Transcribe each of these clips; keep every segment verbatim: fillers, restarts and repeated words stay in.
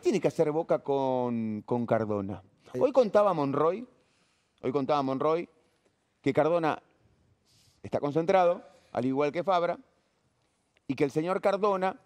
tiene que hacer Boca con, con Cardona? Hoy contaba Monroy, hoy contaba Monroy que Cardona está concentrado, al igual que Fabra, y que el señor Cardona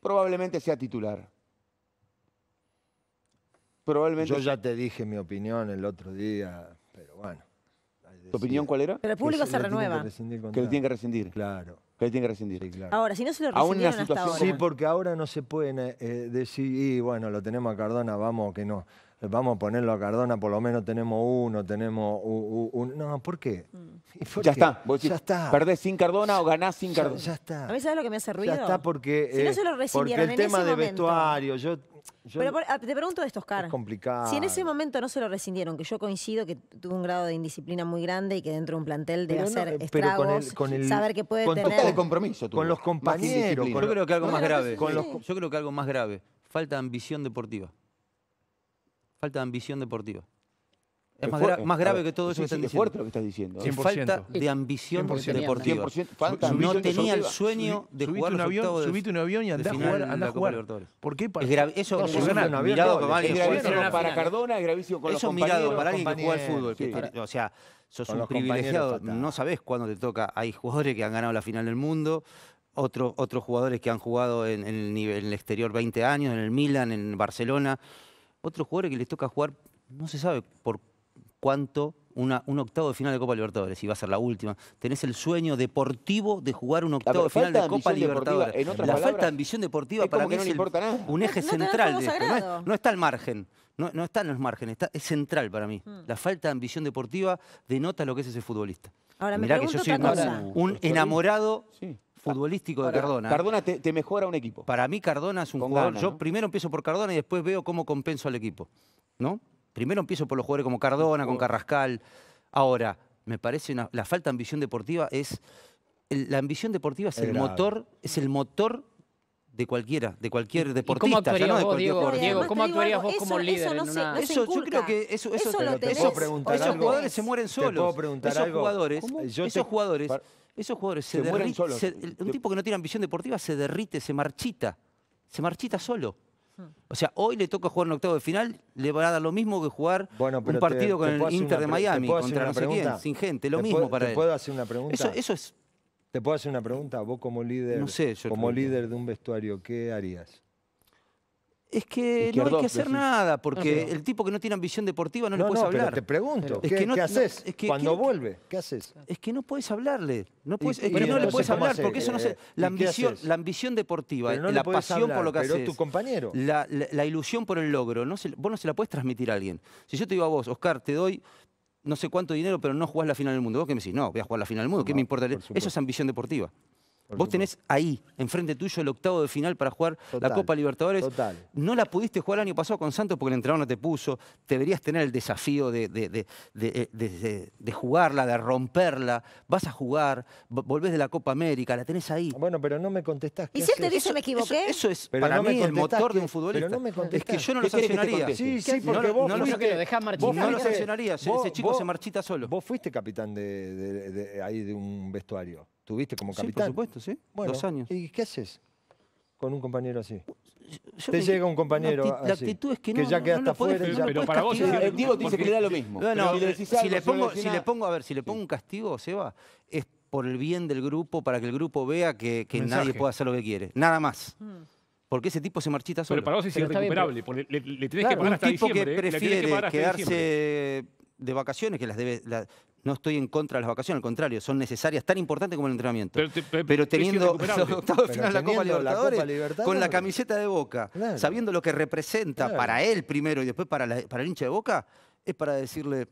probablemente sea titular. Probablemente Yo ya sea... te dije mi opinión el otro día, pero bueno. ¿Tu opinión cuál era? Pero el público se renueva. Que le tiene que rescindir. Claro. Que le tiene que rescindir. Sí, claro. Ahora, si no se lo rescindieron hasta ahora. Sí, porque ahora no se pueden eh, decir, y bueno, lo tenemos a Cardona, vamos que no. Vamos a ponerlo a Cardona, por lo menos tenemos uno, tenemos un... un, un no, ¿por qué? ¿Por ya qué? Está. Vos decís, ya está. ¿Perdés sin Cardona o ganás sin Cardona? Ya, ya está. A mí, ¿sabes lo que me hace ruido? Ya está porque... Si eh, no se lo rescindieron en ese momento. Porque el tema de vestuario, yo... yo Pero por, te pregunto esto, Oscar. Es complicado. Si en ese momento no se lo rescindieron, que yo coincido que tuvo un grado de indisciplina muy grande y que dentro de un plantel debe pero hacer no, estragos, con el, con el, saber que puede con tener... De compromiso, tú, con los compañeros. Con, yo creo que algo no más grave. Con los, yo creo que algo más grave. Falta de ambición deportiva. Falta de ambición deportiva. Es más, gra más grave que todo eso que están diciendo. Es fuerte lo que estás diciendo. ¿eh? Falta de ambición cien por ciento. Deportiva. cien por ciento. Falta no tenía deportiva. El sueño de subite jugar un avión, de subite un avión y andá a jugar a la Copa Libertadores. ¿Por qué? Para es grave. Eso es mirado no, para Cardona, es gravísimo con los compañeros. Eso mirado para alguien que juega al fútbol. Sí, que, o sea, sos un privilegiado. No sabés cuándo te toca. Hay jugadores que han ganado la final del mundo. Otros otros jugadores que han jugado en el exterior veinte años, en el Milan, en Barcelona. Otros jugadores que les toca jugar, no se sabe por cuánto, una, un octavo de final de Copa Libertadores, si va a ser la última. Tenés el sueño deportivo de jugar un octavo de final de Copa Libertadores. En otras la palabras, falta de ambición deportiva para mí no es el, nada. Un eje no, central. No, de esto. No, es, no está al margen, no, no está en los márgenes, está, es central para mí. Hmm. La falta de ambición deportiva denota lo que es ese futbolista. Ahora, Mirá me que yo soy un, un enamorado... Sí. Futbolístico de Ahora, Cardona. Cardona te, te mejora un equipo. Para mí Cardona es un Con jugador... Gana, yo ¿no? primero empiezo por Cardona y después veo cómo compenso al equipo. ¿No? Primero empiezo por los jugadores como Cardona, con Carrascal. Ahora, me parece una, la falta de ambición deportiva es... El, la ambición deportiva es, es el grave. motor... Es el motor... De cualquiera, de cualquier deportista. ¿Cómo actuarías, ya no de vos, Diego, Diego, ¿cómo actuarías vos eso, como líder? Eso, no en una... se, no eso yo creo que eso, eso, eso lo tenés, esos algo, jugadores se mueren solos. Esos algo. jugadores, yo esos te... jugadores, esos jugadores se, se derriten. Solos. Se, un te... tipo que no tiene ambición deportiva se derrite, se marchita. Se marchita solo. O sea, hoy le toca jugar en octavo de final, le va a dar lo mismo que jugar bueno, un partido te, con te el Inter de Miami, contra no sé quién, sin gente, lo mismo para él. ¿Te puedo hacer una pregunta? Eso es... ¿Te puedo hacer una pregunta? Vos como líder, no sé, como líder de un vestuario, ¿qué harías? Es que Izquierdo, no hay que hacer decís. nada, porque no, no. el tipo que no tiene ambición deportiva no, no le puedes no, hablar. Pero te pregunto, es ¿qué, no, ¿qué haces no, es que, cuando que, vuelve? ¿Qué haces? Es que no puedes hablarle, no puedes, y, es que no, no le puedes hablar, hacer, porque eh, eso no se... La ambición, la ambición deportiva, no la pasión hablar, por lo que haces, tu compañero. La, la, la ilusión por el logro, no se, vos no se la puedes transmitir a alguien. Si yo te digo a vos, Oscar, te doy... no sé cuánto dinero, pero no jugás la final del mundo. Vos que me decís, no, voy a jugar la final del mundo, ¿qué no, me importa? Eso es ambición deportiva. Por Vos supuesto. tenés ahí, enfrente tuyo, el octavo de final para jugar total, la Copa Libertadores. Total. No la pudiste jugar el año pasado con Santos porque el entrenador no te puso. Deberías tener el desafío de, de, de, de, de, de, de jugarla, de romperla. Vas a jugar, volvés de la Copa América, la tenés ahí. Bueno, pero no me contestás. ¿Y si él te dice me equivoqué? Eso, eso es pero para no mí el motor que, de un futbolista. Pero no me contestás. Es que yo no lo sancionaría. Que sí, sí, porque no, vos... No, fuiste, no, que lo dejás marchitar. Vos no lo sancionarías, ese chico vos, se marchita solo. Vos fuiste capitán de, de, de, de ahí de un vestuario. Tuviste como capitán. Sí, por supuesto, sí. Bueno, dos años. ¿Y qué haces con un compañero así? Yo te llega un compañero no, así, la actitud es que, no, que ya no, quedaste no afuera. Pero, pero para vos... El Diego te dice que le da lo mismo. No, no, si le, si algo, le pongo, si le pongo, a ver, si le pongo un castigo, Seba, es por el bien del grupo, para que el grupo vea que, que nadie puede hacer lo que quiere. Nada más. Hmm. Porque ese tipo se marchita solo. Pero para vos es irrecuperable. Bien, pero... le, le tenés claro, que pagar hasta diciembre. Un tipo que prefiere quedarse de vacaciones, que las debe... No estoy en contra de las vacaciones, al contrario, son necesarias, tan importantes como el entrenamiento. Pero, te, pe, pero teniendo los octavos de final de la Copa Libertadores, la Copa Libertadores, con la camiseta de Boca, claro, sabiendo lo que representa claro. para él primero y después para, la, para el hincha de Boca, es para decirle...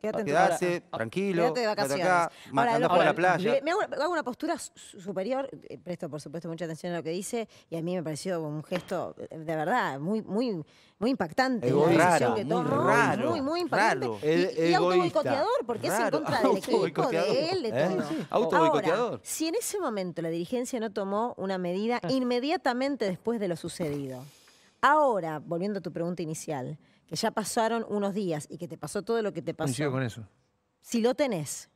Quédate quedarse, a, tranquilo, quédate de vacaciones. Acá, ahora, lo, ahora, a la playa. Me hago, hago una postura superior, presto por supuesto mucha atención a lo que dice, y a mí me pareció un gesto, de verdad, muy, muy, muy impactante. Muy raro, que muy raro. Muy, muy impactante. Raro, y, y autoboicoteador, porque raro, es en contra del equipo, de él, de todo. ¿Eh? Autoboicoteador. Ahora, si en ese momento la dirigencia no tomó una medida inmediatamente después de lo sucedido, ahora, volviendo a tu pregunta inicial, que ya pasaron unos días y que te pasó todo lo que te pasó. Coincido con eso. Si lo tenés,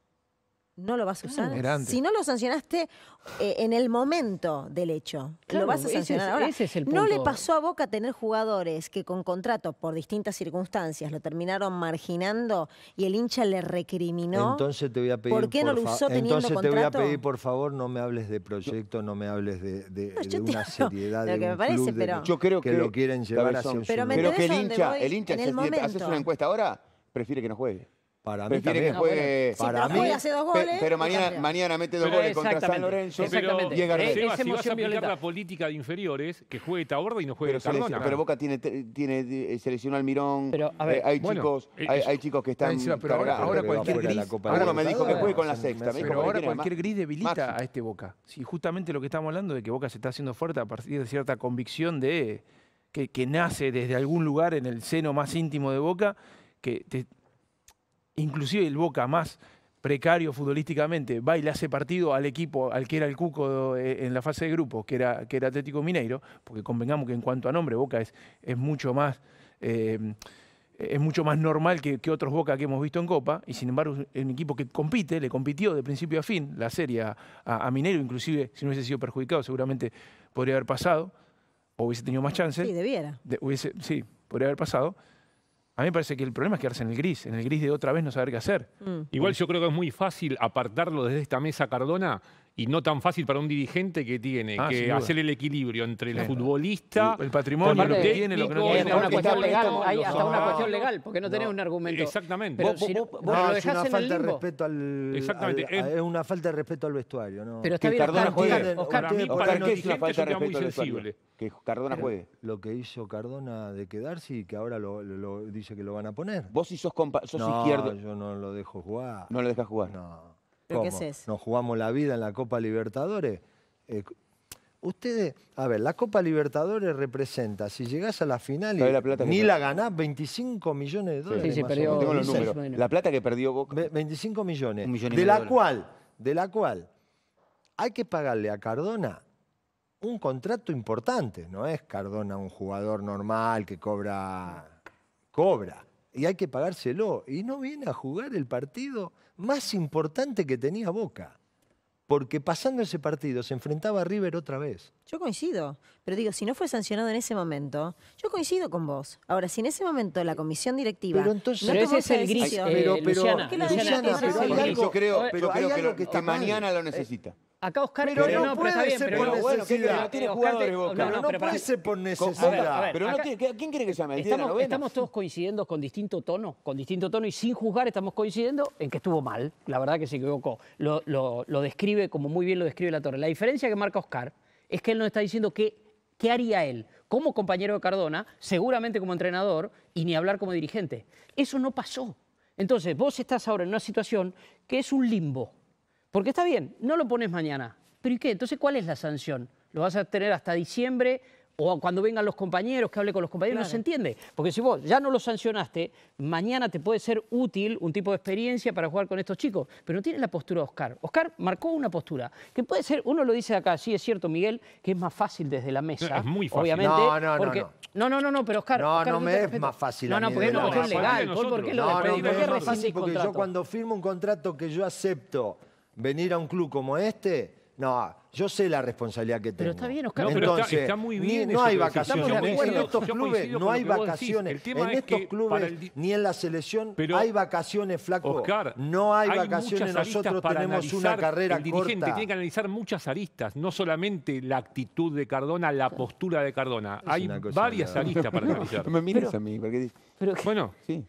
no lo vas a usar. Claro, si no lo sancionaste eh, en el momento del hecho, claro, lo vas a sancionar ese es, ahora. Ese es el punto. No le pasó a Boca tener jugadores que con contrato por distintas circunstancias lo terminaron marginando y el hincha le recriminó. Entonces te voy a pedir, ¿por qué no lo usó teniendo entonces contrato? Entonces te voy a pedir, por favor, no me hables de proyecto, no me hables de, de, no, de una seriedad de un parece, club pero, de, yo creo que, que lo quieren llevar hacia un pero creo que el hincha, el hincha, el hincha, haces una encuesta ahora, prefiere que no juegue. Para mí prefiere también. Que juegue... Sí, para mí, hace dos goles, pero mañana, mañana mete dos pero goles contra San Lorenzo. Exactamente. Y es, Seba, es si vas a aplicar violenta. La política de inferiores, que juegue Taborda y no juegue pero Cardona. Selecciona, pero Boca tiene, tiene seleccionó al Mirón. Pero, a ver, eh, hay, bueno, chicos, eh, hay, hay chicos que están... Seba, pero ahora, ahora cualquier gris... Ahora me dijo que juegue con la sexta. Pero ahora cualquier gris debilita a este Boca. Si justamente lo que estamos hablando de que Boca se está haciendo fuerte a partir de cierta convicción de que, que nace desde algún lugar en el seno más íntimo de Boca, que... te, inclusive el Boca más precario futbolísticamente va y le hace partido al equipo al que era el cuco en la fase de grupos, que era, que era Atlético Mineiro, porque convengamos que en cuanto a nombre Boca es, es mucho más eh, es mucho más normal que, que otros Boca que hemos visto en Copa, y sin embargo es un equipo que compite, le compitió de principio a fin la serie a, a Mineiro, inclusive si no hubiese sido perjudicado seguramente podría haber pasado, o hubiese tenido más chances. Sí, debiera. De, hubiese, sí, podría haber pasado. A mí me parece que el problema es quedarse en el gris, en el gris de otra vez no saber qué hacer. Mm. Igual yo creo que es muy fácil apartarlo desde esta mesa a Cardona y no tan fácil para un dirigente que tiene ah, que hacer el equilibrio entre el sí, futbolista, el, el patrimonio, el lo que tiene, lo que no tiene. Hay, una legal, hay hasta una cuestión legal, porque no, no tenés un argumento. Exactamente. Pero si no, vos, vos, no, es una falta de respeto al... Exactamente. Al, al, es una falta de respeto al vestuario. ¿No? Pero está que bien, Cardona juegue. Para mí, para el dirigente es un tema muy sensible. Que Cardona juegue. Lo que hizo Cardona de quedarse y que ahora lo dice que lo van a poner. Vos si sos, sos no, izquierdo. Yo no lo dejo jugar. No lo dejas jugar. No. ¿Pero qué es eso? Nos jugamos la vida en la Copa Libertadores. Eh, ustedes, a ver, la Copa Libertadores representa, si llegás a la final y la plata ni la ganás, veinticinco millones de dólares. Sí, sí, perdió, tengo los números. Bueno. La plata que perdió Boca. veinticinco millones. Un millón y de la dólares. cual, de la cual hay que pagarle a Cardona un contrato importante. No es Cardona un jugador normal que cobra... cobra y hay que pagárselo y no viene a jugar el partido más importante que tenía Boca, porque pasando ese partido se enfrentaba a River otra vez. Yo coincido, pero digo, si no fue sancionado en ese momento, yo coincido con vos. Ahora, si en ese momento la comisión directiva... Pero entonces... No pero ese es el gris, eh, pero, pero, Luciana. Luciana, Luciana es pero hay el algo, yo creo, pero hay creo algo que, que está mañana lo necesita. Acá Oscar... Pero, pero no, no puede pero ser bien, por pero necesidad. Bueno, no tiene jugadores Boca. No, no, no, pero no puede ser por necesidad. A ver, a ver, pero acá, no tiene, ¿quién cree que llame? Estamos, estamos todos coincidiendo con distinto tono, con distinto tono y sin juzgar estamos coincidiendo en que estuvo mal. La verdad que se equivocó. Lo, lo, lo describe como muy bien lo describe La Torre. La diferencia que marca Oscar es que él nos está diciendo que, qué haría él como compañero de Cardona, seguramente como entrenador y ni hablar como dirigente. Eso no pasó. Entonces vos estás ahora en una situación que es un limbo. Porque está bien, no lo pones mañana. ¿Pero y qué? Entonces, ¿cuál es la sanción? ¿Lo vas a tener hasta diciembre o cuando vengan los compañeros, que hable con los compañeros? Claro. No se entiende. Porque si vos ya no lo sancionaste, mañana te puede ser útil un tipo de experiencia para jugar con estos chicos. Pero no tiene la postura de Oscar. Oscar marcó una postura que puede ser, uno lo dice acá, sí es cierto, Miguel, que es más fácil desde la mesa. No, es muy fácil. Obviamente, no, no, porque... no, no. No, no, no, no, pero Oscar... No, Oscar, no me es respeto. Más fácil. No, no, porque no, porque es legal. Porque no, no, no, es más fácil porque yo cuando firmo un contrato que yo acepto venir a un club como este, no, yo sé la responsabilidad que tengo. Pero está bien, Oscar. No, entonces, está, está muy bien ni, no hay vacaciones. En estos clubes no hay vacaciones. En estos clubes ni en la selección pero, hay vacaciones, flaco. Oscar, no hay, hay vacaciones. Nosotros tenemos una carrera corta. El dirigente corta. Tiene que analizar muchas aristas, no solamente la actitud de Cardona, la postura de Cardona. Es hay varias aristas para analizar. No, me miras a mí. Porque... Pero, bueno, sí.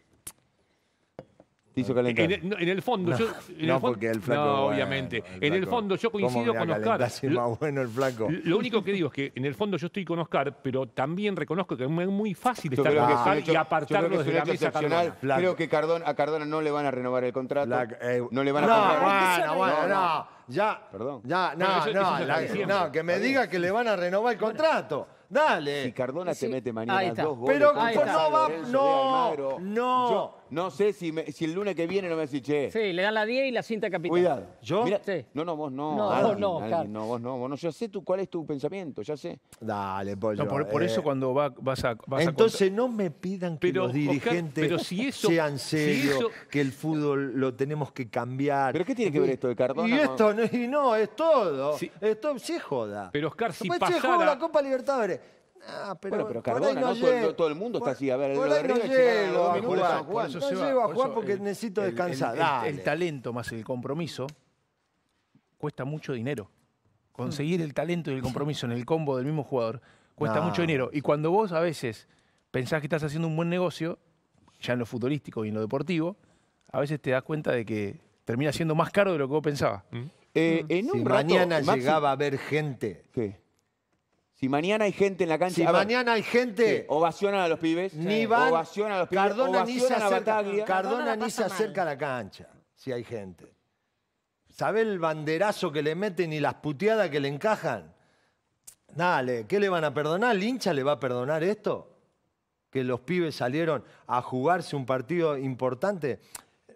Te hizo calentar. En, en el fondo, no, yo, en no el fondo, porque el flaco. No, bueno, obviamente. El flaco, en el fondo, yo coincido con Oscar. Lo, más bueno el flaco. Lo único que digo es que en el fondo yo estoy con Oscar, pero también reconozco que es muy fácil yo estar con Oscar hecho, y apartarlo desde la mesa. Cardona. Creo que Cardona, a Cardona no le van a renovar el contrato. Black, eh, no le van a no, comprar. Bueno, bueno, no. no. ya, perdón. Ya, no, eso, no, eso la, que, no, que me diga que le van a renovar el contrato. Dale. Si Cardona sí. te mete mañana dos goles. Pero con no va. No, Almagro, no. Yo no sé si, me, si el lunes que viene no me decís, che. Sí, le dan la diez y la cinta capitán. Cuidado. ¿Yo? Mirá, sí. No, no, vos no. No, alguien, no, alguien, claro. no, vos no. Vos no. Yo sé tu, cuál es tu pensamiento, ya sé. Dale, Pollo. No, por, por eh. eso cuando va, vas a. Vas Entonces a no me pidan que pero, los dirigentes Oscar, si eso, sean serios, si eso... que el fútbol lo tenemos que cambiar. ¿Pero qué tiene que ver esto de Cardona? Y esto no, y no es todo. Sí. Esto se joda. Pero Oscar, si pasara... se joda la Copa Libertadores. Ah, pero, bueno, pero Cardona, no, no todo, todo el mundo por, está así. A ver, por ahí no llego a jugar. Juan. No llego a jugar porque el, necesito el, descansar. El, el, el talento más el compromiso cuesta mucho dinero. Conseguir el talento y el compromiso en el combo del mismo jugador cuesta no. mucho dinero. Y cuando vos a veces pensás que estás haciendo un buen negocio, ya en lo futbolístico y en lo deportivo, a veces te das cuenta de que termina siendo más caro de lo que vos pensabas. ¿Mm? Eh, en si un mañana rato, llegaba Maxi... a ver gente... ¿Qué? Si mañana hay gente en la cancha... Si ver, mañana hay gente... Ovacionan a los pibes. Ni van, ovacionan a los pibes. Cardona ni se acerca, Cardona Cardona ni se acerca a la cancha si hay gente. ¿Sabés el banderazo que le meten y las puteadas que le encajan? Dale, ¿qué le van a perdonar? ¿El hincha le va a perdonar esto? Que los pibes salieron a jugarse un partido importante...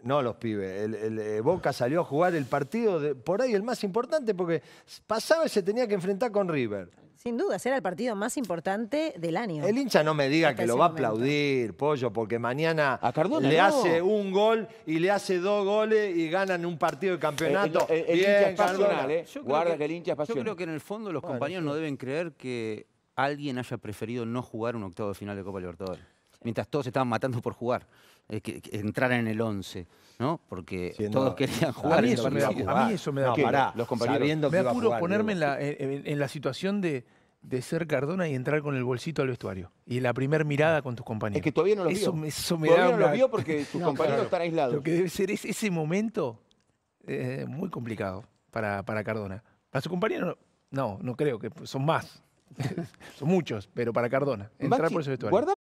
No los pibes, el, el, el Boca salió a jugar el partido, de, por ahí el más importante, porque pasaba y se tenía que enfrentar con River. Sin duda, será el partido más importante del año. El hincha no me diga hasta que lo va momento. a aplaudir, Pollo, porque mañana a Cardona, le no. hace un gol y le hace dos goles y ganan un partido de campeonato. El, el, el, Bien, el hincha es pasional, ¿eh? Guarda que, que el hincha es pasional. Yo creo que en el fondo los bueno, compañeros sí. no deben creer que alguien haya preferido no jugar un octavo de final de Copa Libertadores. Mientras todos se estaban matando por jugar, eh, que, que entraran en el once, ¿no? Porque Siendo, todos querían jugar. A mí eso me da, a mí eso me da no, pará, los compañeros. Me apuro jugar, ponerme en la, en, en la situación de, de ser Cardona y entrar con el bolsito al vestuario. Y la primera mirada con tus compañeros. Es que todavía no los eso, vio. Eso me todavía da no una... los vio porque tus no, compañeros claro. están aislados. Lo que debe ser es ese momento eh, muy complicado para, para Cardona. Para sus compañeros, no, no creo que son más. Son muchos, pero para Cardona. Entrar Maxi, por ese vestuario.